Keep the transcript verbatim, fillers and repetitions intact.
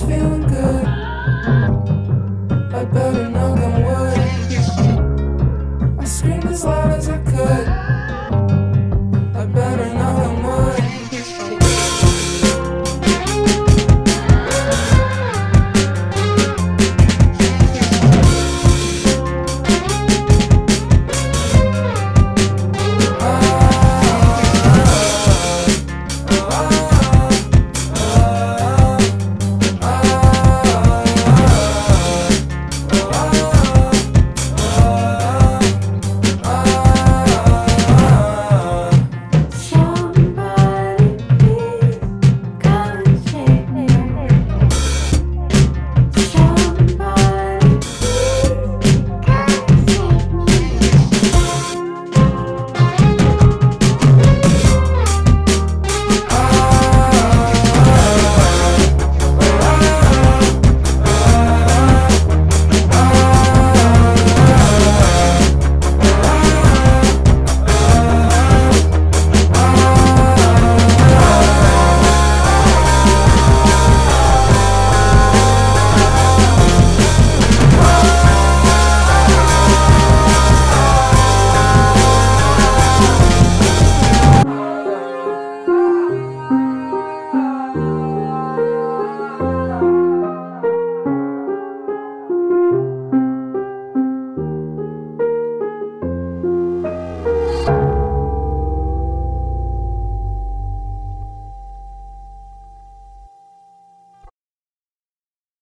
was feeling good. I better knock on wood. I screamed as loud as I could.